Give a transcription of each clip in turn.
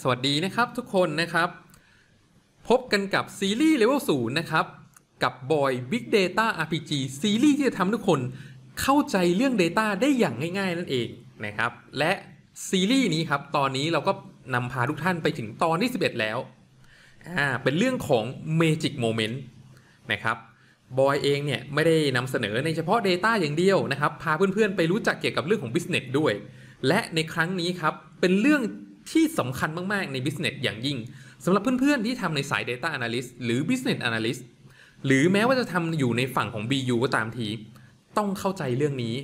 สวัสดีนะครับทุกคนนะครับพบกันกับซีรีส์เลเวล0นะครับกับบอย Big Data RPG ซีรีส์ที่จะทำทุกคนเข้าใจเรื่อง Data ได้อย่างง่ายๆนั่นเองนะครับและซีรีส์นี้ครับตอนนี้เราก็นำพาทุกท่านไปถึงตอนที่11แล้วเป็นเรื่องของ Magic Moment นะครับบอยเองเนี่ยไม่ได้นำเสนอในเฉพาะ Data อย่างเดียวนะครับพาเพื่อนๆไปรู้จักเกี่ยวกับเรื่องของ Business ด้วยและในครั้งนี้ครับเป็นเรื่องที่สำคัญมากๆใน Business อย่างยิ่งสำหรับเพื่อนๆที่ทำในสาย Data Analyst หรือ Business Analyst หรือแม้ว่าจะทำอยู่ในฝั่งของ BU ก็ตามทีต้องเข้าใจเรื่องนี้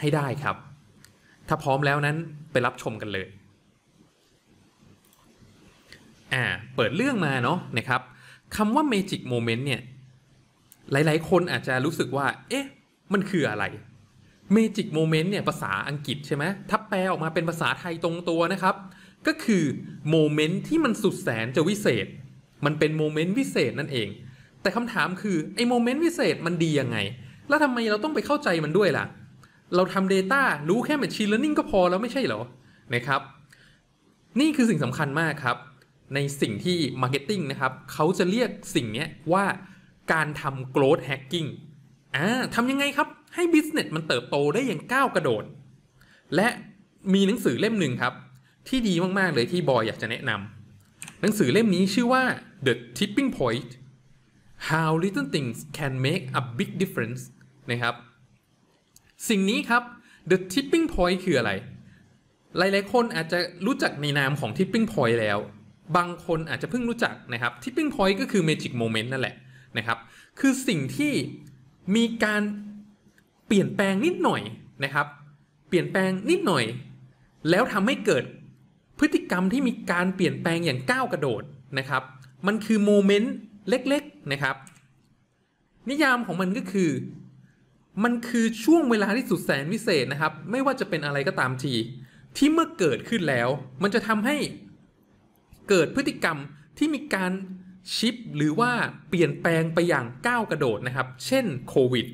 ให้ได้ครับถ้าพร้อมแล้วนั้นไปรับชมกันเลยเปิดเรื่องมาเนาะนะครับคำว่า Magic Moment เนี่ยหลายๆคนอาจจะรู้สึกว่าเอ๊ะมันคืออะไร Magic Moment เนี่ยภาษาอังกฤษใช่ไหมถ้าแปลออกมาเป็นภาษาไทยตรงตัวนะครับก็คือโมเมนต์ที่มันสุดแสนจะวิเศษมันเป็นโมเมนต์วิเศษนั่นเองแต่คำถามคือไอ้โมเมนต์วิเศษมันดียังไงแล้วทำไมเราต้องไปเข้าใจมันด้วยล่ะเราทำ Data รู้แค่ Machine Learning ก็พอแล้วไม่ใช่เหรอนะครับนี่คือสิ่งสำคัญมากครับในสิ่งที่ Marketing นะครับเขาจะเรียกสิ่งนี้ว่าการทำ Growth Hacking ทำยังไงครับให้ Business มันเติบโตได้อย่างก้าวกระโดดและมีหนังสือเล่มหนึ่งครับที่ดีมากๆเลยที่บอยอยากจะแนะนำหนังสือเล่มนี้ชื่อว่า The Tipping Point How Little Things Can Make a Big Difference นะครับสิ่งนี้ครับ The Tipping Point คืออะไรหลายๆคนอาจจะรู้จักในนามของ Tipping Point แล้วบางคนอาจจะเพิ่งรู้จักนะครับ Tipping Point ก็คือ Magic Moment นั่นแหละนะครับคือสิ่งที่มีการเปลี่ยนแปลงนิดหน่อยนะครับเปลี่ยนแปลงนิดหน่อยแล้วทำให้เกิดพฤติกรรมที่มีการเปลี่ยนแปลงอย่างก้าวกระโดดนะครับมันคือโมเมนต์เล็กๆนะครับนิยามของมันก็คือมันคือช่วงเวลาที่สุดแสนวิเศษนะครับไม่ว่าจะเป็นอะไรก็ตามทีที่เมื่อเกิดขึ้นแล้วมันจะทำให้เกิดพฤติกรรมที่มีการชิปหรือว่าเปลี่ยนแปลงไปอย่างก้าวกระโดดนะครับเช่นโควิด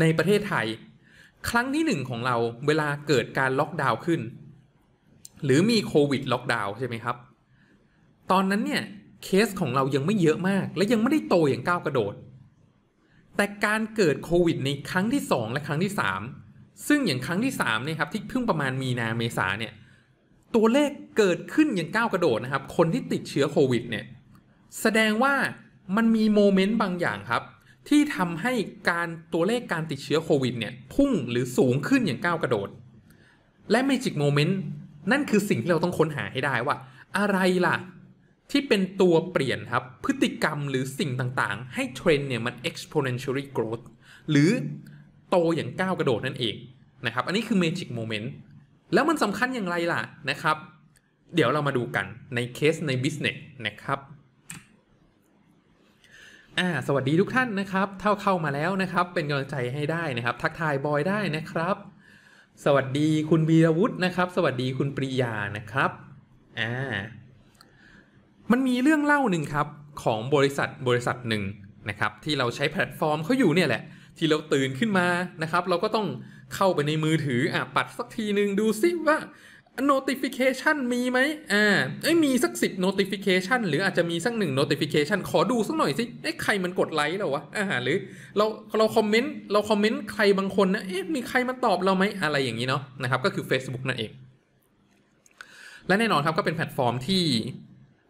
ในประเทศไทยครั้งที่1ของเราเวลาเกิดการล็อกดาวน์ขึ้นหรือมีโควิดล็อกดาวน์ใช่ไหมครับตอนนั้นเนี่ยเคสของเรายังไม่เยอะมากและยังไม่ได้โตอย่างก้าวกระโดดแต่การเกิดโควิดในครั้งที่2และครั้งที่3ซึ่งอย่างครั้งที่3เนี่ยครับที่เพิ่งประมาณมีนาเมษาเนี่ยตัวเลขเกิดขึ้นอย่างก้าวกระโดดนะครับคนที่ติดเชื้อโควิดเนี่ยแสดงว่ามันมีโมเมนต์บางอย่างครับที่ทำให้การตัวเลขการติดเชื้อโควิดเนี่ยพุ่งหรือสูงขึ้นอย่างก้าวกระโดดและ Magic Moment นั่นคือสิ่งที่เราต้องค้นหาให้ได้ว่าอะไรล่ะที่เป็นตัวเปลี่ยนครับพฤติกรรมหรือสิ่งต่างๆให้เทรนเนี่ยมัน exponentially growth หรือโตอย่างก้าวกระโดดนั่นเองนะครับอันนี้คือ Magic Moment แล้วมันสำคัญอย่างไรล่ะนะครับเดี๋ยวเรามาดูกันในเคสใน business นะครับสวัสดีทุกท่านนะครับถ้าเข้ามาแล้วนะครับเป็นกำลังใจให้ได้นะครับทักทายบอยได้นะครับสวัสดีคุณบีรวุฒินะครับสวัสดีคุณปริยานะครับมันมีเรื่องเล่าหนึ่งครับของบริษัทหนึ่งนะครับที่เราใช้แพลตฟอร์มเขาอยู่เนี่ยแหละที่เราตื่นขึ้นมานะครับเราก็ต้องเข้าไปในมือถือปัดสักทีหนึ่งดูซิว่า notification มีไหมมีสัก10 notification หรืออาจจะมีสัก1 notification ขอดูสักหน่อยสิใครมันกดไลค์เราวะหรือเราคอมเมนต์ใครบางคนนะมีใครมาตอบเราไหมอะไรอย่างนี้เนาะนะครับก็คือ Facebook นั่นเองและแน่นอนครับก็เป็นแพลตฟอร์มที่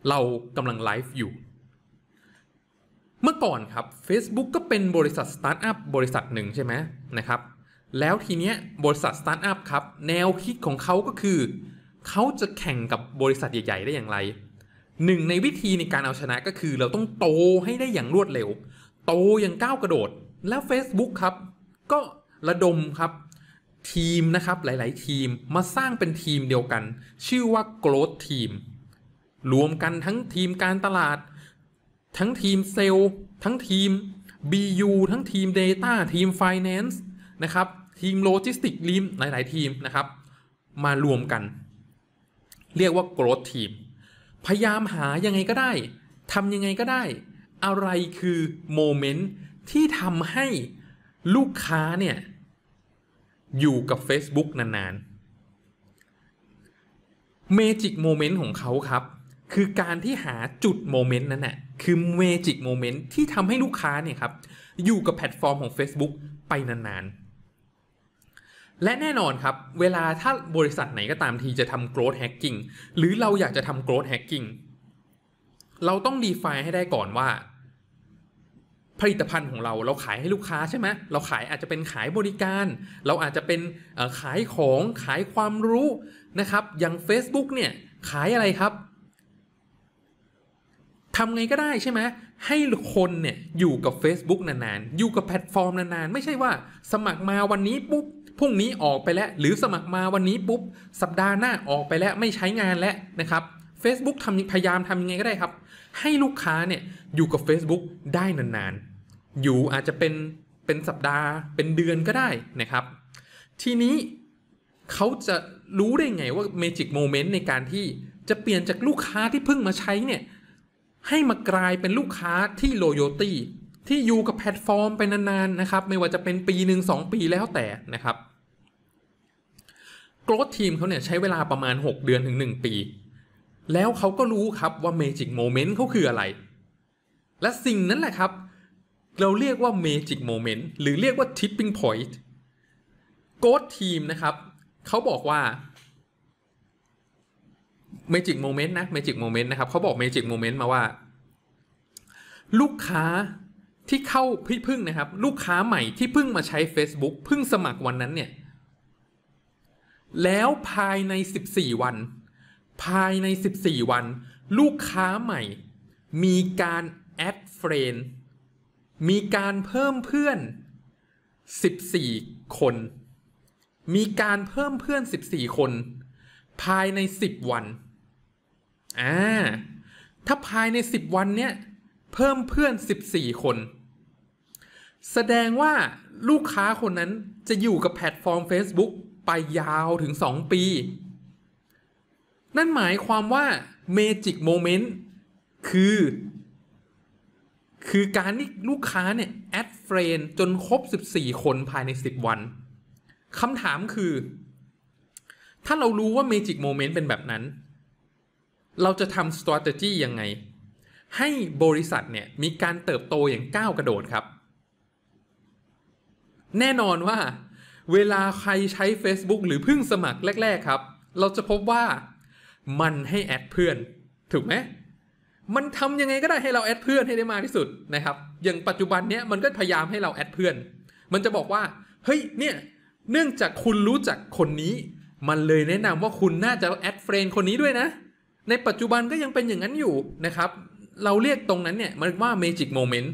เรากำลังไลฟ์อยู่เมื่อก่อนครับ Facebook ก็เป็นบริษัทสตาร์ทอัพบริษัทหนึ่งใช่ไหมนะครับแล้วทีเนี้ยบริษัทสตาร์ทอัพครับแนวคิดของเขาก็คือเขาจะแข่งกับบริษัทใหญ่ๆได้อย่างไรหนึ่งในวิธีในการเอาชนะก็คือเราต้องโตให้ได้อย่างรวดเร็วโตอย่างก้าวกระโดดแล้ว Facebook ครับก็ระดมครับทีมนะครับหลายๆทีมมาสร้างเป็นทีมเดียวกันชื่อว่า Growth Teamรวมกันทั้งทีมการตลาดทั้งทีมเซลล์ทั้งทีม BU ทั้งทีม Data ทีม Finance นะครับทีมโลจิสติกลีมหลายๆทีมนะครับมารวมกันเรียกว่า Growth Team พยายามหายังไงก็ได้ทำยังไงก็ได้อะไรคือโมเมนต์ที่ทำให้ลูกค้าเนี่ยอยู่กับ Facebook นานๆ Magic Moment ของเขาครับคือการที่หาจุดโมเมนต์นั้นน่ะคือ Magic Moment ที่ทำให้ลูกค้าเนี่ยครับอยู่กับแพลตฟอร์มของ Facebook ไปนานๆและแน่นอนครับเวลาถ้าบริษัทไหนก็ตามทีจะทำ Growth Hacking หรือเราอยากจะทำ Growth Hacking เราต้อง define ให้ได้ก่อนว่าผลิตภัณฑ์ของเราขายให้ลูกค้าใช่ไหมเราขายอาจจะเป็นขายบริการเราอาจจะเป็นขายของขายความรู้นะครับอย่าง Facebook เนี่ยขายอะไรครับทำไงก็ได้ใช่ไหมให้คนเนี่ยอยู่กับ Facebook นานๆอยู่กับแพลตฟอร์มนานๆไม่ใช่ว่าสมัครมาวันนี้ปุ๊บพรุ่งนี้ออกไปแล้วหรือสมัครมาวันนี้ปุ๊บสัปดาห์หน้าออกไปแล้วไม่ใช้งานแล้วนะครับ Facebook พยายามทำยังไงก็ได้ครับให้ลูกค้าเนี่ยอยู่กับ Facebook ได้นานๆอยู่อาจจะเป็นสัปดาห์เป็นเดือนก็ได้นะครับทีนี้เขาจะรู้ได้ไงว่า Magic Moment ในการที่จะเปลี่ยนจากลูกค้าที่เพิ่งมาใช้เนี่ยให้มากลายเป็นลูกค้าที่ loyalty ที่อยู่กับแพลตฟอร์มไปนานๆนะครับไม่ว่าจะเป็นปีหนึ่ง2ปีแล้วแต่นะครับ Growth Team เขาเนี่ยใช้เวลาประมาณ6เดือนถึง1ปีแล้วเขาก็รู้ครับว่า Magic Moment เขาคืออะไรและสิ่งนั้นแหละครับเราเรียกว่า Magic Moment หรือเรียกว่า Tipping Point Growth Team นะครับเขาบอกว่า Magic Moment นะ Magic Moment นะครับเขาบอก Magic Moment มาว่าลูกค้าที่เข้าเพิ่งนะครับลูกค้าใหม่ที่เพิ่งมาใช้ Facebook เพิ่งสมัครวันนั้นเนี่ยแล้วภายใน14วันภายใน14วันลูกค้าใหม่มีการ add friend มีการเพิ่มเพื่อน14คนมีการเพิ่มเพื่อน14คนภายใน10วันถ้าภายใน10วันเนี้ยเพิ่มเพื่อน14คนแสดงว่าลูกค้าคนนั้นจะอยู่กับแพลตฟอร์ม Facebook ไปยาวถึง2ปีนั่นหมายความว่า Magic Moment คือการที่ลูกค้าเนี่ย add friend จนครบ14คนภายใน10วันคำถามคือถ้าเรารู้ว่า Magic Moment เป็นแบบนั้นเราจะทำ strategy ยังไงให้บริษัทเนี่ยมีการเติบโตอย่างก้าวกระโดดครับแน่นอนว่าเวลาใครใช้ Facebook หรือเพิ่งสมัครแรกๆครับเราจะพบว่ามันให้แอดเพื่อนถูกไหมมันทำยังไงก็ได้ให้เราแอดเพื่อนให้ได้มากที่สุดนะครับอย่างปัจจุบันเนี้ยมันก็พยายามให้เราแอดเพื่อนมันจะบอกว่าเฮ้ยเนี่ยเนื่องจากคุณรู้จักคนนี้มันเลยแนะนำว่าคุณน่าจะแอดเฟรนด์คนนี้ด้วยนะในปัจจุบันก็ยังเป็นอย่างนั้นอยู่นะครับเราเรียกตรงนั้นเนี่ยมันว่า Magic Moment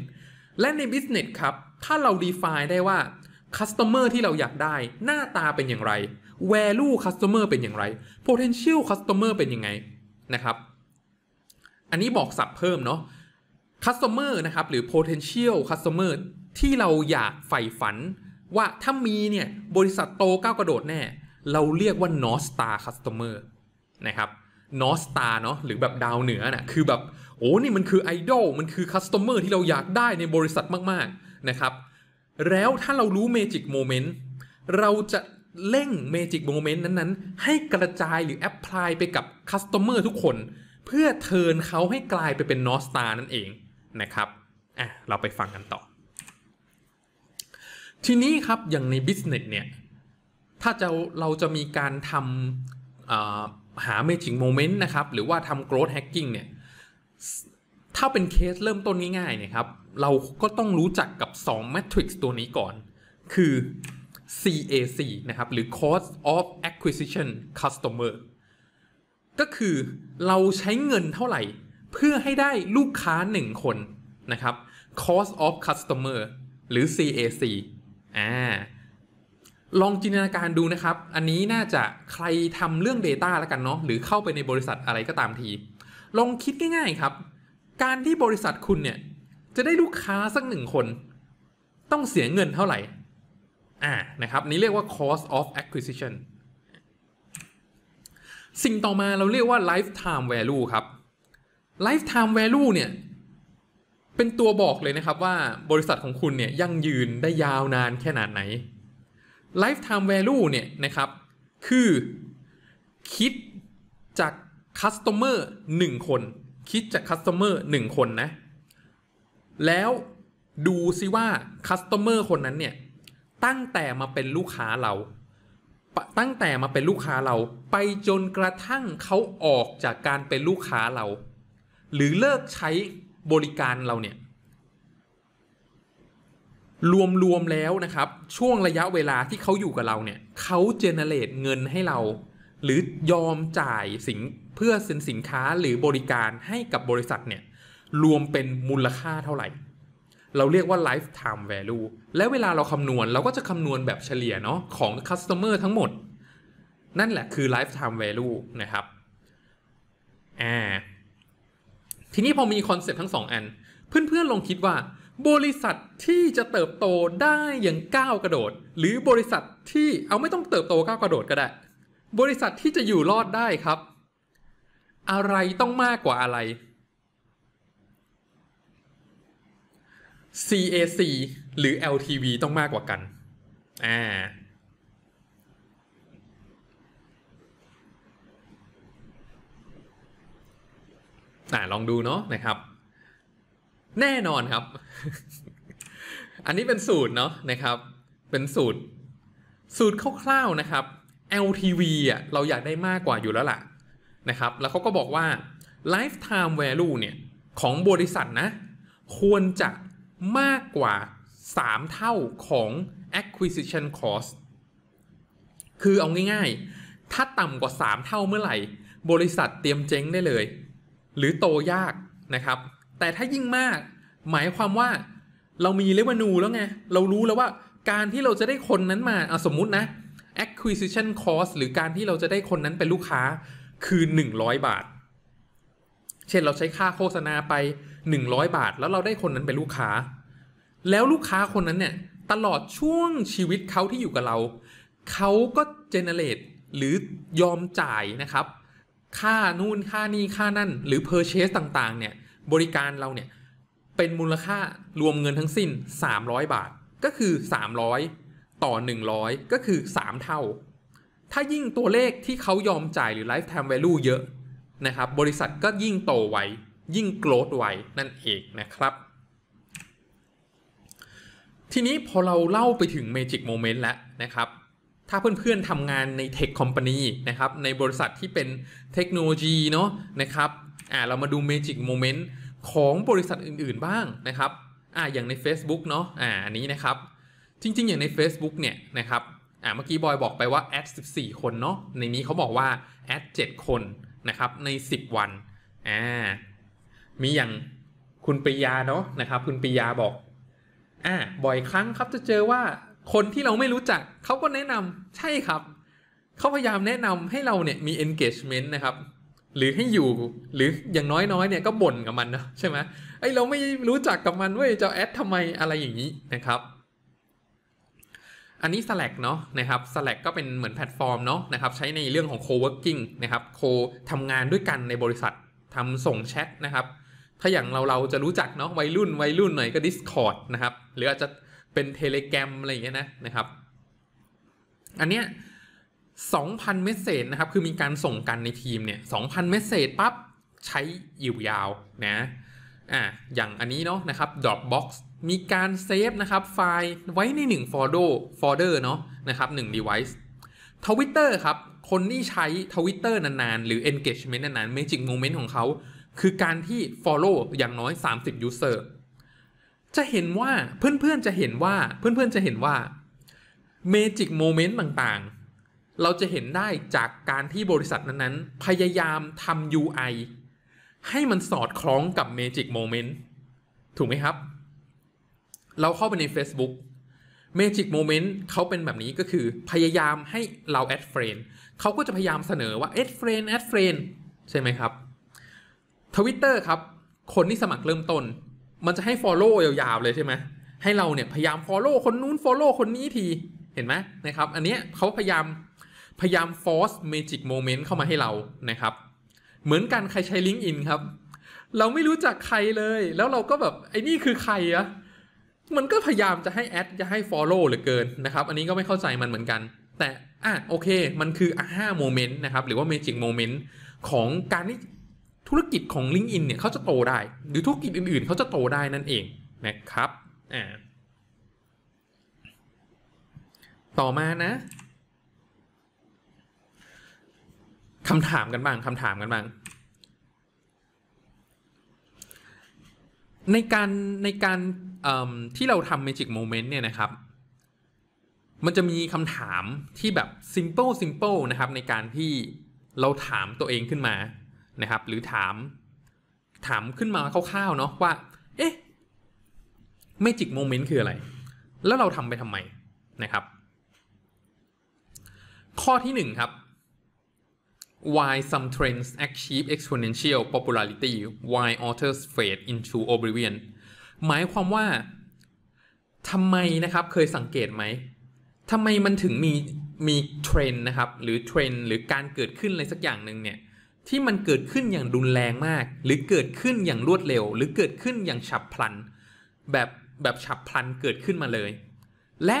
และใน Business ครับถ้าเรา define ได้ว่า Customer ที่เราอยากได้หน้าตาเป็นอย่างไร Value Customer เป็นอย่างไร Potential Customer เป็นยังไงนะครับอันนี้บอกสับเพิ่มเนาะ Customer นะครับหรือ Potential Customer ที่เราอยากใฝ่ฝันว่าถ้ามีเนี่ยบริษัทโตก้าวกระโดดแน่เราเรียกว่า North Star Customer นะครับ North Star เนาะหรือแบบดาวเหนือน่ะคือแบบโอ้นี่มันคือไอดอลมันคือ Customer ที่เราอยากได้ในบริษัทมากๆนะครับแล้วถ้าเรารู้ Magic Moment เราจะเร่ง Magic Moment นั้นๆให้กระจายหรือ Apply ไปกับ Customer ทุกคนเพื่อเทิร์นเขาให้กลายไปเป็น North Star นั่นเองนะครับเราไปฟังกันต่อทีนี้ครับอย่างใน Business เนี่ยถ้าเราจะมีการทำหา Magic Moment นะครับหรือว่าทำ Growth Hacking เนี่ยถ้าเป็นเคสเริ่มต้นง่ายๆเนี่ยครับเราก็ต้องรู้จักกับ2 Matrix ตัวนี้ก่อนคือ CAC นะครับหรือ Cost of Acquisition Customer ก็คือเราใช้เงินเท่าไหร่เพื่อให้ได้ลูกค้า1คนนะครับ Cost of Customer หรือ CAC ลองจินตนาการดูนะครับอันนี้น่าจะใครทำเรื่อง Data แล้วกันเนาะหรือเข้าไปในบริษัทอะไรก็ตามทีลองคิดง่ายๆครับการที่บริษัทคุณเนี่ยจะได้ลูกค้าสักหนึ่งคนต้องเสียเงินเท่าไหร่นะครับนี้เรียกว่า cost of acquisition สิ่งต่อมาเราเรียกว่า lifetime value ครับ lifetime value เนี่ยเป็นตัวบอกเลยนะครับว่าบริษัทของคุณเนี่ยยั่งยืนได้ยาวนานแค่ไหนlifetime value เนี่ยนะครับคือคิด จากคัสโตเมอร์1คนคิดจากคัสโตเมอร์1คนนะแล้วดูซิว่าคัสโตเมอร์คนนั้นเนี่ยตั้งแต่มาเป็นลูกค้าเราไปจนกระทั่งเขาออกจากการเป็นลูกค้าเราหรือเลิกใช้บริการเราเนี่ยรวมๆแล้วนะครับช่วงระยะเวลาที่เขาอยู่กับเราเนี่ยเขาเจเนเรตเงินให้เราหรือยอมจ่ายเพื่อสินค้าหรือบริการให้กับบริษัทเนี่ยรวมเป็นมูลค่าเท่าไหร่เราเรียกว่า lifetime value และเวลาเราคำนวณเราก็จะคำนวณแบบเฉลี่ยเนาะของ customer ทั้งหมดนั่นแหละคือ lifetime value นะครับทีนี้พอมีคอนเซ็ปต์ทั้งสองอันเพื่อนๆลองคิดว่าบริษัทที่จะเติบโตได้อย่างก้าวกระโดดหรือบริษัทที่เอาไม่ต้องเติบโตก้าวกระโดดก็ได้บริษัทที่จะอยู่รอดได้ครับอะไรต้องมากกว่าอะไร CAC หรือ LTV ต้องมากกว่ากันลองดูเนาะนะครับแน่นอนครับ อันนี้เป็นสูตรเนาะนะครับเป็นสูตรคร่าวๆนะครับ LTV อ่ะเราอยากได้มากกว่าอยู่แล้วล่ะนะครับแล้วเขาก็บอกว่า lifetime value เนี่ยของบริษัทนะควรจะมากกว่า3เท่าของ acquisition cost คือเอาง่ายๆถ้าต่ำกว่า3เท่าเมื่อไหร่บริษัทเตรียมเจ๊งได้เลยหรือโตยากนะครับแต่ถ้ายิ่งมากหมายความว่าเรามี revenue แล้วไงเรารู้แล้วว่าการที่เราจะได้คนนั้นมาสมมุตินะ acquisition cost หรือการที่เราจะได้คนนั้นเป็นลูกค้าคือ100บาทเช่นเราใช้ค่าโฆษณาไป100บาทแล้วเราได้คนนั้นเป็นลูกค้าแล้วลูกค้าคนนั้นเนี่ยตลอดช่วงชีวิตเขาที่อยู่กับเราเขาก็เจเนเรตหรือยอมจ่ายนะครับค่านู่นค่านี่ค่านั่นหรือ purchase ต่างๆเนี่ยบริการเราเนี่ยเป็นมูลค่ารวมเงินทั้งสิ้น300บาทก็คือ300ต่อ100ก็คือ3เท่าถ้ายิ่งตัวเลขที่เขายอมจ่ายหรือ lifetime value เยอะนะครับบริษัทก็ยิ่งโตไวยิ่ง growth ไวนั่นเองนะครับทีนี้พอเราเล่าไปถึง Magic Moment แล้วนะครับถ้าเพื่อนๆทำงานใน Tech Company นะครับในบริษัทที่เป็นเทคโนโลยีเนาะนะครับเรามาดู Magic Moment ของบริษัทอื่นๆบ้างนะครับอย่างใน Facebook เนาะอันนี้นะครับจริงๆอย่างใน Facebook เนี่ยนะครับเมื่อกี้บอยบอกไปว่าแอด14คนเนาะในนี้เขาบอกว่าแอด7คนนะครับใน10วันมีอย่างคุณปริยาเนาะนะครับคุณปริยาบอกบ่อยครั้งครับจะเจอว่าคนที่เราไม่รู้จักเขาก็แนะนำใช่ครับเขาพยายามแนะนำให้เราเนี่ยมี engagement นะครับหรือให้อยู่หรืออย่างน้อยๆเนี่ยก็บ่นกับมันนะใช่ไหมเราไม่รู้จักกับมันเว้ยจะแอดทำไมอะไรอย่างนี้นะครับอันนี้ Slack เนาะนะครับ Slack ก็เป็นเหมือนแพลตฟอร์มเนาะนะครับใช้ในเรื่องของ co-working นะครับทำงานด้วยกันในบริษัททำส่งแชทนะครับถ้าอย่างเราจะรู้จักเนาะวัยรุ่นหน่อยก็ Discord นะครับหรืออาจจะเป็น Telegram อะไรอย่างเงี้ยนะครับอันเนี้ย 2,000 เมสเสจนะครับคือมีการส่งกันในทีมเนี่ย 2,000 เมสเสจปั๊บใช้อยู่ยาวนะอย่างอันนี้เนาะนะครับ Dropboxมีการเซฟนะครับไฟล์ไว้ใน1โฟลเดอร์เนาะนะครับ1 device Twitter ครับคนที่ใช้ Twitter นานๆหรือ engagement นานๆ Magic Moment ของเขาคือการที่ follow อย่างน้อย30 user จะเห็นว่าเพื่อนๆจะเห็นว่า Magic Moment ต่างๆเราจะเห็นได้จากการที่บริษัทนั้นๆพยายามทำ UI ให้มันสอดคล้องกับ Magic Moment ถูกไหมครับเราเข้าไปใน Facebook Magic Moment เขาเป็นแบบนี้ก็คือพยายามให้เราแอดเฟรนด์เขาก็จะพยายามเสนอว่าแอดเฟรนด์ใช่ไหมครับ Twitter ครับคนที่สมัครเริ่มต้นมันจะให้ Follow ยาวๆเลยใช่ไหมให้เราเนี่ยพยายาม Follow คนนู้น Follow คนนี้ทีเห็นไหมนะครับอันเนี้ยเขาพยายาม force Magic Moment เข้ามาให้เรานะครับเหมือนกันใครใช้ LinkedIn ครับเราไม่รู้จักใครเลยแล้วเราก็แบบไอ้นี่คือใครอะมันก็พยายามจะให้แอดจะให้ follow เหลือเกินนะครับอันนี้ก็ไม่เข้าใจมันเหมือนกันแต่โอเคมันคือaha moment นะครับหรือว่า magic moment ของการที่ธุรกิจของ LinkedIn เนี่ยเขาจะโตได้หรือธุรกิจอื่นๆเขาจะโตได้นั่นเองนะครับต่อมานะคำถามกันบ้างในการที่เราทำ Magic Moment เนี่ยนะครับมันจะมีคำถามที่แบบ simple นะครับในการที่เราถามตัวเองขึ้นมานะครับหรือถามขึ้นมาคร่าวๆเนาะว่าเอ๊ะ Magic Moment คืออะไรแล้วเราทำไปทำไมนะครับข้อที่1ครับ Why some trends achieve exponential popularity why others fade into oblivion หมายความว่าทำไมนะครับเคยสังเกตไหมทำไมมันถึงมีเทรนด์นะครับหรือเทรนด์หรือการเกิดขึ้นอะไรสักอย่างหนึ่งเนี่ยที่มันเกิดขึ้นอย่างรุนแรงมากหรือเกิดขึ้นอย่างรวดเร็วหรือเกิดขึ้นอย่างฉับพลันแบบฉับพลันเกิดขึ้นมาเลยและ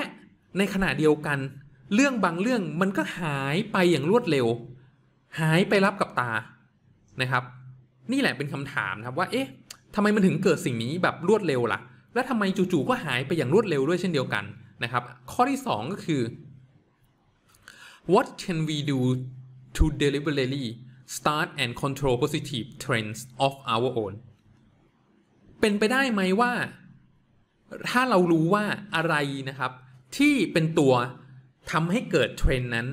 ในขณะเดียวกันเรื่องบางเรื่องมันก็หายไปอย่างรวดเร็วหายไปลับกับตานะครับนี่แหละเป็นคำถามครับว่าเอ๊ะทำไมมันถึงเกิดสิ่งนี้แบบรวดเร็วล่ะและทำไมจู่ๆก็หายไปอย่างรวดเร็วด้วยเช่นเดียวกันนะครับข้อที่2ก็คือ what can we do to deliberately start and control positive trends of our own เป็นไปได้ไหมว่าถ้าเรารู้ว่าอะไรนะครับที่เป็นตัวทำให้เกิดเทรนด์นั้น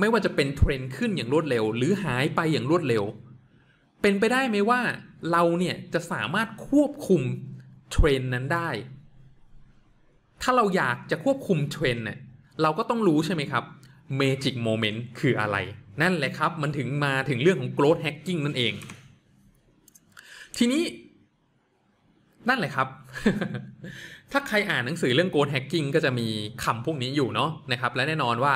ไม่ว่าจะเป็นเทรนด์ขึ้นอย่างรวดเร็วหรือหายไปอย่างรวดเร็วเป็นไปได้ไหมว่าเราเนี่ยจะสามารถควบคุมเทรนด์นั้นได้ถ้าเราอยากจะควบคุมเทรนด์เนี่ยเราก็ต้องรู้ใช่ไหมครับ Magic Moment คืออะไรนั่นแหละครับมันถึงมาถึงเรื่องของ Growth Hacking นั่นเองทีนี้นั่นแหละครับ ถ้าใครอ่านหนังสือเรื่อง Growth Hacking ก็จะมีคำพวกนี้อยู่เนาะนะครับและแน่นอนว่า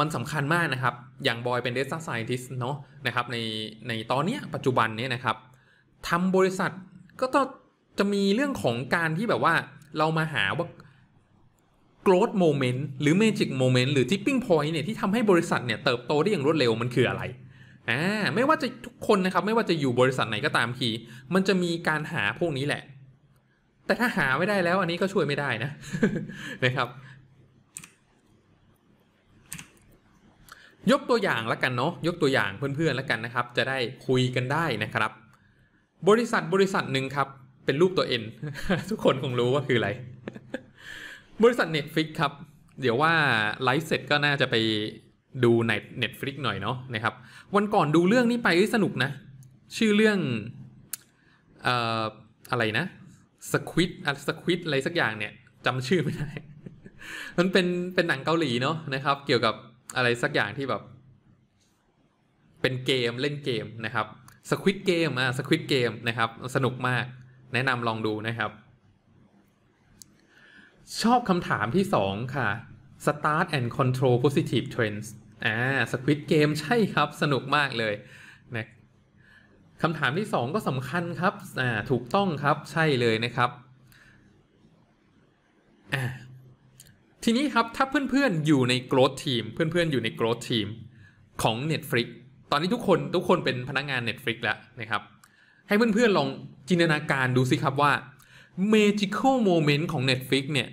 มันสำคัญมากนะครับอย่างบอยเป็น Data Scientist เนาะนะครับในตอนนี้ปัจจุบันนี้นะครับทำบริษัทก็ต้องจะมีเรื่องของการที่แบบว่าเรามาหาว่าGrowth Moment หรือ Magic Moment หรือ Tipping Point เนี่ยที่ทำให้บริษัทเนี่ยเติบโตได้อย่างรวดเร็วมันคืออะไรไม่ว่าจะทุกคนนะครับไม่ว่าจะอยู่บริษัทไหนก็ตามทีมันจะมีการหาพวกนี้แหละแต่ถ้าหาไม่ได้แล้วอันนี้ก็ช่วยไม่ได้นะ นะครับยกตัวอย่างละกันเนาะยกตัวอย่างเพื่อนๆละกันนะครับจะได้คุยกันได้นะครับบริษัทหนึ่งครับเป็นรูปตัว N ทุกคนคงรู้ว่าคืออะไรบริษัท Netflix ครับเดี๋ยวว่าไลฟ์เสร็จก็น่าจะไปดูใน Netflix หน่อยเนาะนะครับวันก่อนดูเรื่องนี้ไปสนุกนะชื่อเรื่องอะไรนะสควิดอะไรสักอย่างเนี่ยจำชื่อไม่ได้ มันเป็นหนังเกาหลีเนาะนะครับเกี่ยวกับอะไรสักอย่างที่แบบเป็นเกมเล่นเกมนะครับสควิดเกมนะครับสนุกมากแนะนำลองดูนะครับชอบคำถามที่2ค่ะ Start and Control Positive Trends Squid Game ใช่ครับสนุกมากเลยนะคำถามที่2ก็สำคัญครับถูกต้องครับใช่เลยนะครับทีนี้ครับถ้าเพื่อนๆอยู่ใน Growth Team เพื่อนๆอยู่ใน Growth Team ของ Netflix ตอนนี้ทุกคนเป็นพนักงาน Netflix แล้วนะครับให้เพื่อนๆลองจินตนาการดูสิครับว่าMagical Moment ของ Netflix เนี่ย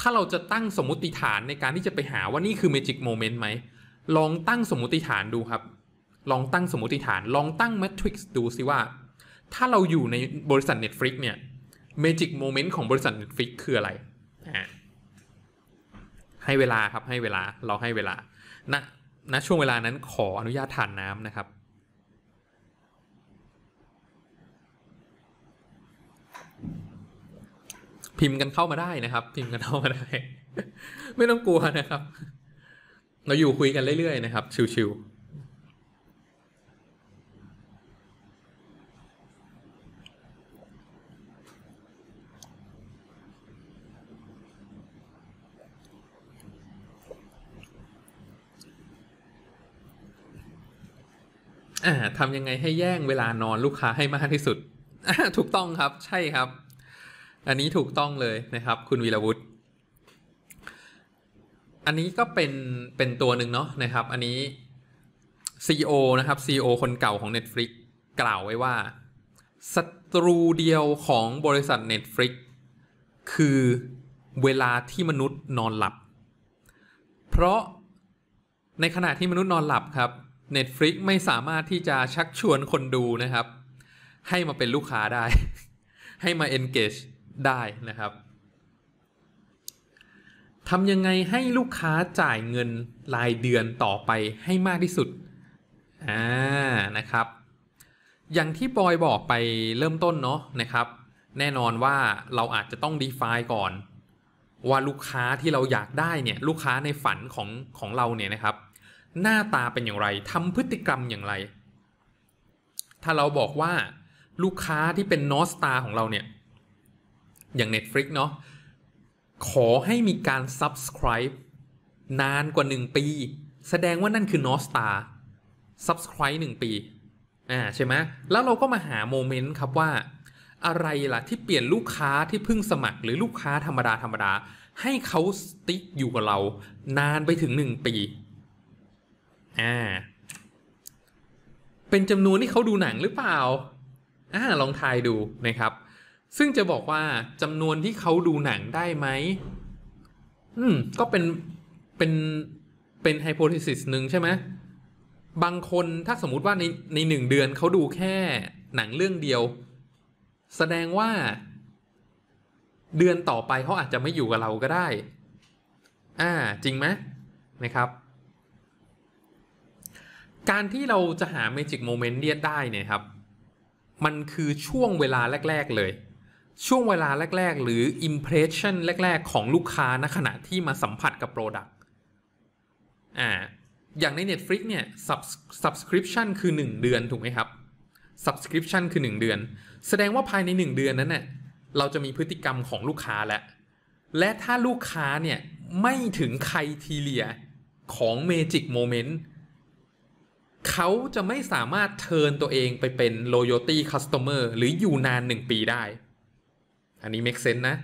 ถ้าเราจะตั้งสมมุติฐานในการที่จะไปหาว่านี่คือ Magic Moment ไหมลองตั้งสมมุติฐานดูครับลองตั้งสมมุติฐานลองตั้ง Matrix ดูสิว่าถ้าเราอยู่ในบริษัท Netflix เนี่ย Magic Moment ของบริษัท Netflix คืออะไรให้เวลาครับให้เวลาเราให้เวลาณช่วงเวลานั้นขออนุญาตทานน้ำนะครับพิมพ์กันเข้ามาได้นะครับพิมพ์กันเข้ามาได้ ไม่ต้องกลัวนะครับเราอยู่คุยกันเรื่อยๆนะครับชิวๆทำยังไงให้แย่งเวลานอนลูกค้าให้มากที่สุดถูกต้องครับใช่ครับอันนี้ถูกต้องเลยนะครับคุณวีรวุฒิอันนี้ก็เป็นตัวหนึ่งเนาะนะครับอันนี้ CEO นะครับ CEO คนเก่าของ Netflix กล่าวไว้ว่าศัตรูเดียวของบริษัท Netflix คือเวลาที่มนุษย์นอนหลับเพราะในขณะที่มนุษย์นอนหลับครับ Netflix ไม่สามารถที่จะชักชวนคนดูนะครับให้มาเป็นลูกค้าได้ ให้มา engage ได้นะครับทำยังไงให้ลูกค้าจ่ายเงินรายเดือนต่อไปให้มากที่สุดนะครับอย่างที่บอยบอกไปเริ่มต้นเนาะนะครับแน่นอนว่าเราอาจจะต้อง define ก่อนว่าลูกค้าที่เราอยากได้เนี่ยลูกค้าในฝันของเราเนี่ยนะครับหน้าตาเป็นอย่างไรทำพฤติกรรมอย่างไรถ้าเราบอกว่าลูกค้าที่เป็นนอร์ธสตาร์ของเราเนี่ยอย่าง Netflix เนาะขอให้มีการ subscribe นานกว่า1ปีแสดงว่านั่นคือ North Star subscribe 1 ปีใช่ไหมแล้วเราก็มาหาโมเมนต์ครับว่าอะไรล่ะที่เปลี่ยนลูกค้าที่เพิ่งสมัครหรือลูกค้าธรรมดาให้เขาสติ๊กอยู่กับเรานานไปถึง1ปีเป็นจำนวนที่เขาดูหนังหรือเปล่าลองทายดูนะครับซึ่งจะบอกว่าจำนวนที่เขาดูหนังได้ไหมก็เป็นไฮโพธีซิสหนึ่งใช่ไหมบางคนถ้าสมมุติว่าใน1เดือนเขาดูแค่หนังเรื่องเดียวแสดงว่าเดือนต่อไปเขาอาจจะไม่อยู่กับเราก็ได้จริงไหมนะครับการที่เราจะหา Magic Moment เรียกได้เนี่ยครับมันคือช่วงเวลาแรกๆเลยช่วงเวลาแรกๆหรือ impression แรกๆของลูกค้าณขณะที่มาสัมผัสกับ Product อย่างใน Netflix เนี่ย subscription คือ 1 เดือนถูกไหมครับ subscription คือ 1 เดือนแสดงว่าภายใน 1 เดือนนั้นเนี่ยเราจะมีพฤติกรรมของลูกค้าและถ้าลูกค้าเนี่ยไม่ถึงไครทีเรียของ Magic Moment เขาจะไม่สามารถเทิร์นตัวเองไปเป็น loyalty customer หรืออยู่นาน 1 ปีได้อันนี้ make sense นะ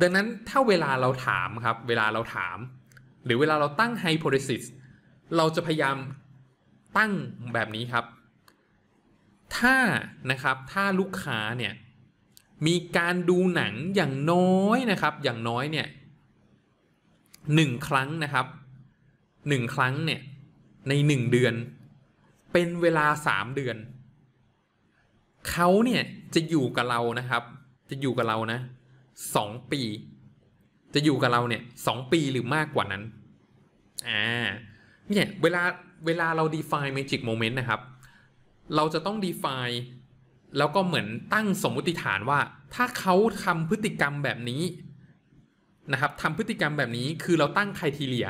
ดังนั้นถ้าเวลาเราถามครับเวลาเราถามหรือเวลาเราตั้ง hypothesis เราจะพยายามตั้งแบบนี้ครับถ้าลูกค้าเนี่ยมีการดูหนังอย่างน้อยนะครับอย่างน้อยเนี่ย1ครั้งนะครับ1ครั้งเนี่ยใน1เดือนเป็นเวลา3เดือนเขาเนี่ยจะอยู่กับเรานะครับจะอยู่กับเรานะ2ปีจะอยู่กับเราเนี่ย2ปีหรือมากกว่านั้นเนี่ยเวลาเรา define magic moment นะครับเราจะต้อง define แล้วก็เหมือนตั้งสมมติฐานว่าถ้าเขาทำพฤติกรรมแบบนี้นะครับทำพฤติกรรมแบบนี้คือเราตั้ง criteria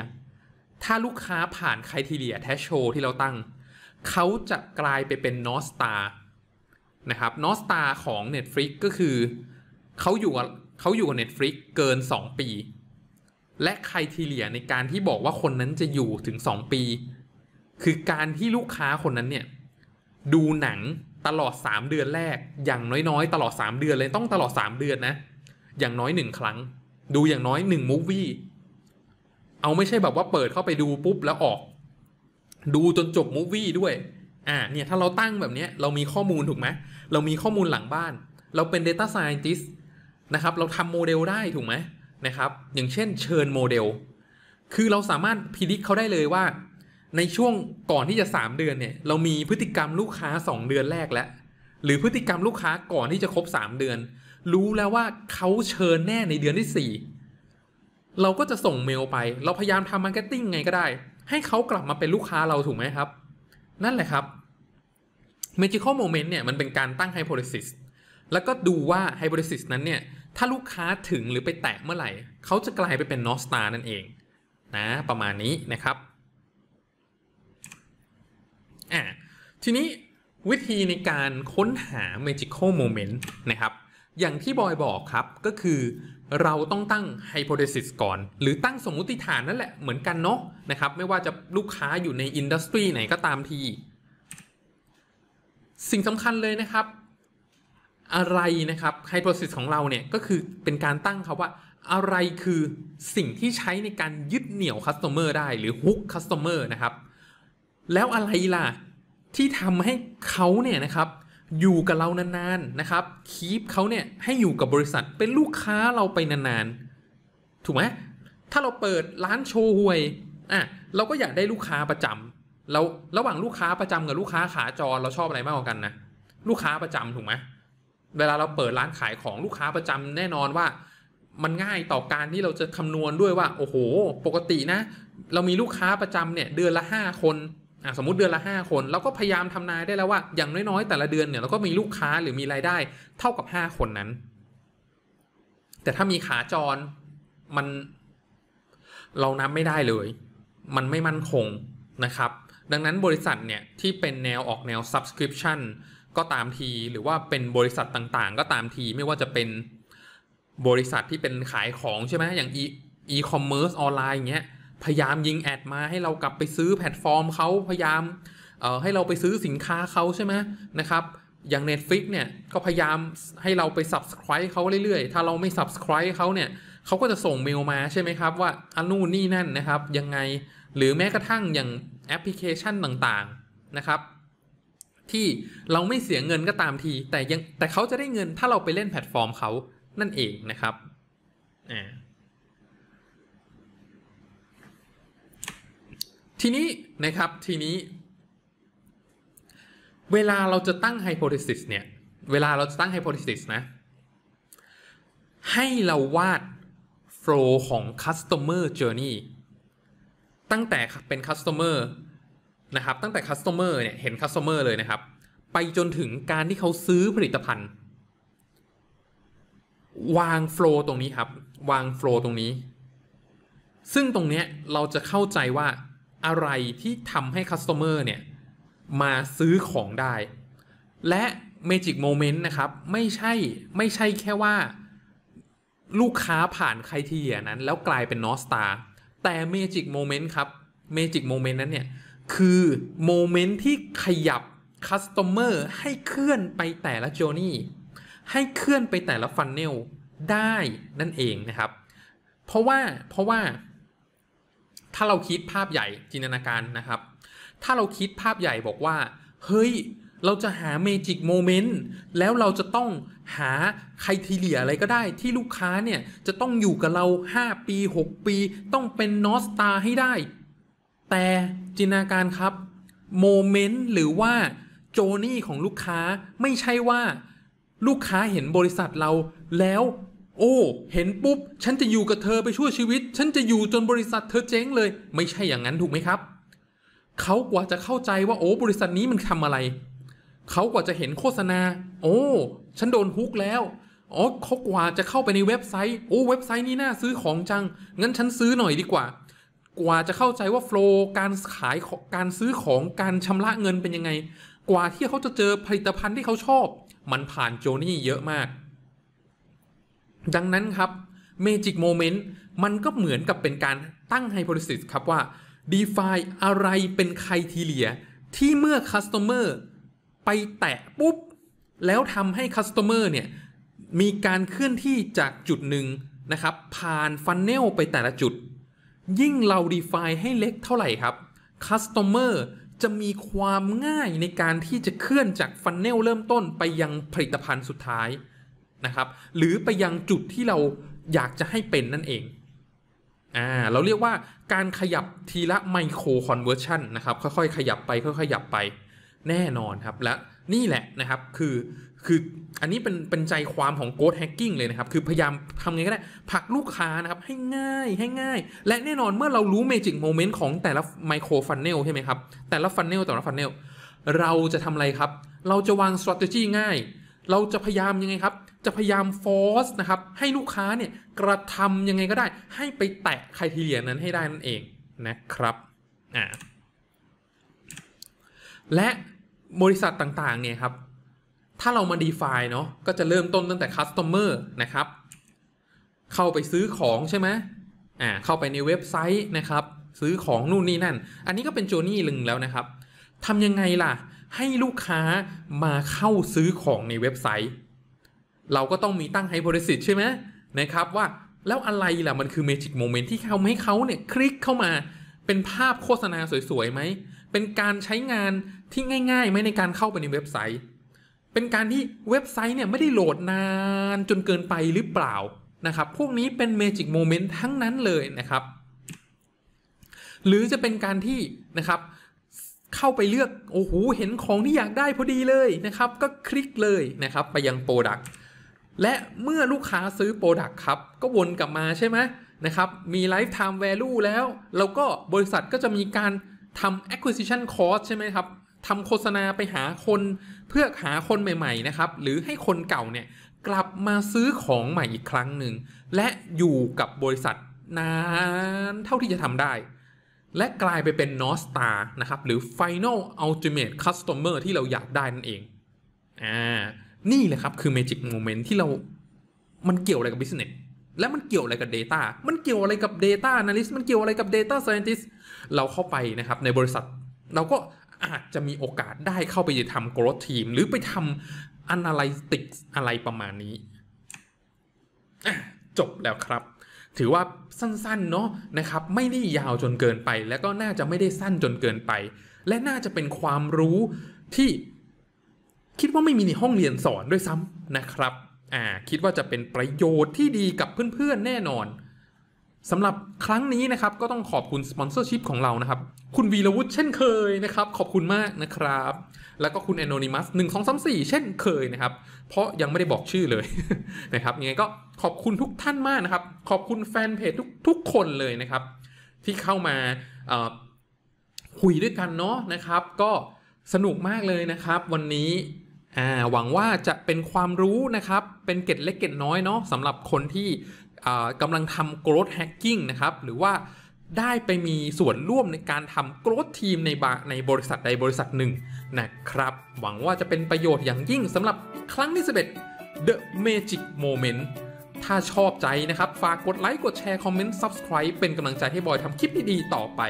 ถ้าลูกค้าผ่านไครทีเรียแทชโชที่เราตั้งเขาจะกลายไปเป็นนอร์ธสตาร์นะครับนอร์ธสตาร์ของ Netflix ก็คือเขาอยู่กับ Netflix เกิน2ปีและไครทีเรียในการที่บอกว่าคนนั้นจะอยู่ถึง2ปีคือการที่ลูกค้าคนนั้นเนี่ยดูหนังตลอด3เดือนแรกอย่างน้อยๆตลอด3เดือนเลยต้องตลอด3เดือนนะอย่างน้อย1ครั้งดูอย่างน้อย1มูฟวี่เอาไม่ใช่แบบว่าเปิดเข้าไปดูปุ๊บแล้วออกดูจนจบมูฟวี่ด้วยเนี่ยถ้าเราตั้งแบบนี้เรามีข้อมูลถูกไหมเรามีข้อมูลหลังบ้านเราเป็น Data Scientist นะครับเราทำโมเดลได้ถูกไหมนะครับอย่างเช่นเชิญโมเดลคือเราสามารถพิจิตรเขาได้เลยว่าในช่วงก่อนที่จะ3เดือนเนี่ยเรามีพฤติกรรมลูกค้า2เดือนแรกแล้วหรือพฤติกรรมลูกค้าก่อนที่จะครบ3เดือนรู้แล้วว่าเขาเชิญแน่ในเดือนที่4เราก็จะส่งเมลไปเราพยายามทำมาร์เก็ตติ้งไงก็ได้ให้เขากลับมาเป็นลูกค้าเราถูกไหมครับนั่นแหละครับ Magical Moment เนี่ยมันเป็นการตั้ง Hypothesis แล้วก็ดูว่า Hypothesis นั้นเนี่ยถ้าลูกค้าถึงหรือไปแตะเมื่อไหร่เขาจะกลายไปเป็น North Star นั่นเองนะประมาณนี้นะครับทีนี้วิธีในการค้นหา Magical Moment นะครับอย่างที่บอยบอกครับก็คือเราต้องตั้ง hypothesis ก่อนหรือตั้งสมมุติฐานนั่นแหละเหมือนกันเนาะนะครับไม่ว่าจะลูกค้าอยู่ในอินดัสทรีไหนก็ตามทีสิ่งสำคัญเลยนะครับอะไรนะครับ hypothesis ของเราเนี่ยก็คือเป็นการตั้งครับว่าอะไรคือสิ่งที่ใช้ในการยึดเหนี่ยว customer ได้หรือ hook customer นะครับ แล้วอะไรล่ะที่ทำให้เขาเนี่ยนะครับอยู่กับเรานานๆนะครับคีปเขาเนี่ยให้อยู่กับบริษัทเป็นลูกค้าเราไปนานๆถูกไหมถ้าเราเปิดร้านโชห่วยเราก็อยากได้ลูกค้าประจำเราระหว่างลูกค้าประจำกับลูกค้าขาจรเราชอบอะไรมากกว่ากันนะลูกค้าประจำถูกไหมเวลาเราเปิดร้านขายของลูกค้าประจำแน่นอนว่ามันง่ายต่อการที่เราจะคำนวณด้วยว่าโอ้โหปกตินะเรามีลูกค้าประจำเนี่ยเดือนละ5คนสมมุติเดือนละ5คนเราก็พยายามทำนายได้แล้วว่าอย่างน้อยๆแต่ละเดือนเนี่ยเราก็มีลูกค้าหรือมีรายได้เท่ากับ5คนนั้นแต่ถ้ามีขาจรมันเรานับไม่ได้เลยมันไม่มั่นคงนะครับดังนั้นบริษัทเนี่ยที่เป็นแนวออกแนว subscription ก็ตามทีหรือว่าเป็นบริษัทต่างๆก็ตามทีไม่ว่าจะเป็นบริษัทที่เป็นขายของใช่ไหมอย่าง e-commerce ออนไลน์อย่างเงี้ยพยายามยิงแอดมาให้เรากลับไปซื้อแพลตฟอร์มเขาพยายามให้เราไปซื้อสินค้าเขาใช่ไหมนะครับอย่าง Netflix เนี่ยก็พยายามให้เราไป subscribe เขาเรื่อยๆถ้าเราไม่ subscribe เขาเนี่ยเขาก็จะส่งเมลมาใช่ไหมครับว่านู่นนี่นั่นนะครับยังไงหรือแม้กระทั่งอย่างแอปพลิเคชันต่างๆนะครับที่เราไม่เสียเงินก็ตามทีแต่เขาจะได้เงินถ้าเราไปเล่นแพลตฟอร์มเขานั่นเองนะครับทีนี้เวลาเราจะตั้งไฮโพเทซิสเนี่ยเวลาเราจะตั้งไฮโพเทซิสนะให้เราวาดโฟลว์ของ customer journey ตั้งแต่เป็น customer นะครับตั้งแต่ customer เนี่ยเห็น customer เลยนะครับไปจนถึงการที่เขาซื้อผลิตภัณฑ์วางโฟลว์ตรงนี้ครับวางโฟลว์ตรงนี้ซึ่งตรงเนี้ยเราจะเข้าใจว่าอะไรที่ทำให้ customer เนี่ยมาซื้อของได้และ Magic Moment นะครับไม่ใช่แค่ว่าลูกค้าผ่านใครที่อย่างนั้นแล้วกลายเป็น North Star แต่ Magic Moment ครับ Magic Moment นั้นเนี่ยคือโมเมนต์ที่ขยับ Customer ให้เคลื่อนไปแต่ละ Journey ให้เคลื่อนไปแต่ละ Funnel ได้นั่นเองนะครับเพราะว่าถ้าเราคิดภาพใหญ่จินตนาการนะครับถ้าเราคิดภาพใหญ่บอกว่าเฮ้ยเราจะหา Magic Moment แล้วเราจะต้องหาไครทีเรียอะไรก็ได้ที่ลูกค้าเนี่ยจะต้องอยู่กับเรา5ปี6ปีต้องเป็น North Star ให้ได้แต่จินตนาการครับโมเมนต์หรือว่าโจนี่ของลูกค้าไม่ใช่ว่าลูกค้าเห็นบริษัทเราแล้วโอ้เห็นปุ๊บฉันจะอยู่กับเธอไปชั่วชีวิตฉันจะอยู่จนบริษัทเธอเจ๊งเลยไม่ใช่อย่างนั้นถูกไหมครับเขากว่าจะเข้าใจว่าโอ้บริษัทนี้มันทำอะไรเขากว่าจะเห็นโฆษณาโอ้ฉันโดนฮุกแล้วอ๋อเขากว่าจะเข้าไปในเว็บไซต์โอ้เว็บไซต์นี้น่าซื้อของจังงั้นฉันซื้อหน่อยดีกว่ากว่าจะเข้าใจว่าโฟลว์การขายการซื้อของการชำระเงินเป็นยังไงกว่าที่เขาจะเจอผลิตภัณฑ์ที่เขาชอบมันผ่านโจนี่เยอะมากดังนั้นครับ Magic Moment มันก็เหมือนกับเป็นการตั้ง Hypothesis ครับว่า Define อะไรเป็น Criteria ที่เมื่อ Customer ไปแตะปุ๊บแล้วทำให้ Customer เนี่ยมีการเคลื่อนที่จากจุดหนึ่งนะครับผ่าน Funnel ไปแต่ละจุดยิ่งเรา Define ให้เล็กเท่าไหร่ครับ Customer จะมีความง่ายในการที่จะเคลื่อนจาก Funnel เริ่มต้นไปยังผลิตภัณฑ์สุดท้ายนะครับหรือไปยังจุดที่เราอยากจะให้เป็นนั่นเองเราเรียกว่าการขยับทีละไมโครคอนเวอร์ชันนะครับค่อยๆขยับไปค่อยๆขยับไปแน่นอนครับและนี่แหละนะครับคืออันนี้เป็นใจความของ Growth Hacking เลยนะครับคือพยายามทำไงก็ได้ผลักลูกค้านะครับให้ง่ายและแน่นอนเมื่อเรารู้ Magic Moment ของแต่ละไมโครฟันเนลใช่ไหมครับแต่ละฟันเนลเราจะทำอะไรครับเราจะวาง strategy ง่ายเราจะพยายามยังไงครับจะพยายามฟอร์สนะครับให้ลูกค้าเนี่ยกระทำยังไงก็ได้ให้ไปแตะไครทีเรียนั้นให้ได้นั่นเองนะครับและบริษัทต่างๆเนี่ยครับถ้าเรามา define เนาะก็จะเริ่มต้นตั้งแต่ customer นะครับเข้าไปซื้อของใช่ไหมเข้าไปในเว็บไซต์นะครับซื้อของนู่นนี่นั่นอันนี้ก็เป็นโจนี่ลึงแล้วนะครับทำยังไงล่ะให้ลูกค้ามาเข้าซื้อของในเว็บไซต์เราก็ต้องมีตั้งไฮโพเทซิสใช่ไหมนะครับว่าแล้วอะไรล่ะมันคือเมจิกโมเมนต์ที่ทำให้เขาเนี่ยคลิกเข้ามาเป็นภาพโฆษณาสวยๆไหม เป็นการใช้งานที่ง่ายๆไหมในการเข้าไปในเว็บไซต์เป็นการที่เว็บไซต์เนี่ยไม่ได้โหลดนานจนเกินไปหรือเปล่านะครับพวกนี้เป็น Magic Moment ทั้งนั้นเลยนะครับหรือจะเป็นการที่นะครับเข้าไปเลือกโอ้โหเห็นของที่อยากได้พอดีเลยนะครับก็คลิกเลยนะครับไปยัง Product และเมื่อลูกค้าซื้อ Product ครับก็วนกลับมาใช่ไหมนะครับมี Lifetime Value แล้วเราก็บริษัทก็จะมีการทำ Acquisition Cost ใช่ไหมครับทำโฆษณาไปหาคนเพื่อหาคนใหม่ๆนะครับหรือให้คนเก่าเนี่ยกลับมาซื้อของใหม่อีกครั้งหนึ่งและอยู่กับบริษัทนานเท่าที่จะทำได้และกลายไปเป็น North Star นะครับหรือ Final Ultimate Customer ที่เราอยากได้นั่นเองนี่แหละครับคือ Magic Moment ที่เรามันเกี่ยวอะไรกับ Business และมันเกี่ยวอะไรกับ Data มันเกี่ยวอะไรกับ Data Analyst มันเกี่ยวอะไรกับ Data Scientist เราเข้าไปนะครับในบริษัทเราก็อาจจะมีโอกาสได้เข้าไปทำ Growth Team หรือไปทำ Analytics อะไรประมาณนี้จบแล้วครับถือว่าสั้นๆเนาะนะครับไม่ได้ยาวจนเกินไปแล้วก็น่าจะไม่ได้สั้นจนเกินไปและน่าจะเป็นความรู้ที่คิดว่าไม่มีในห้องเรียนสอนด้วยซ้ำนะครับคิดว่าจะเป็นประโยชน์ที่ดีกับเพื่อนๆแน่นอนสำหรับครั้งนี้นะครับก็ต้องขอบคุณสปอนเซอร์ชิพของเรานะครับคุณวีรวุฒิเช่นเคยนะครับขอบคุณมากนะครับแล้วก็คุณ Anonymous 1234เช่นเคยนะครับเพราะยังไม่ได้บอกชื่อเลย นะครับยังไงก็ขอบคุณทุกท่านมากนะครับขอบคุณแฟนเพจทุกคนเลยนะครับที่เข้ามาคุยด้วยกันเนาะนะครับก็สนุกมากเลยนะครับวันนี้หวังว่าจะเป็นความรู้นะครับเป็นเกร็ดเล็กเกร็ดน้อยเนาะสำหรับคนที่กำลังทำ Growth Hacking นะครับหรือว่าได้ไปมีส่วนร่วมในการทำ Growth Team ในบริษัทใดบริษัทหนึ่งนะครับหวังว่าจะเป็นประโยชน์อย่างยิ่งสำหรับครั้งที่ 11 The Magic Moment ถ้าชอบใจนะครับฝากกดไลค์กดแชร์คอมเมนต์ Subscribe เป็นกำลังใจให้บอยทำคลิปดีๆต่อไป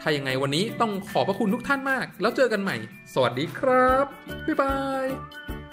ถ้ายังไงวันนี้ต้องขอบพระคุณทุกท่านมากแล้วเจอกันใหม่สวัสดีครับบ๊ายบาย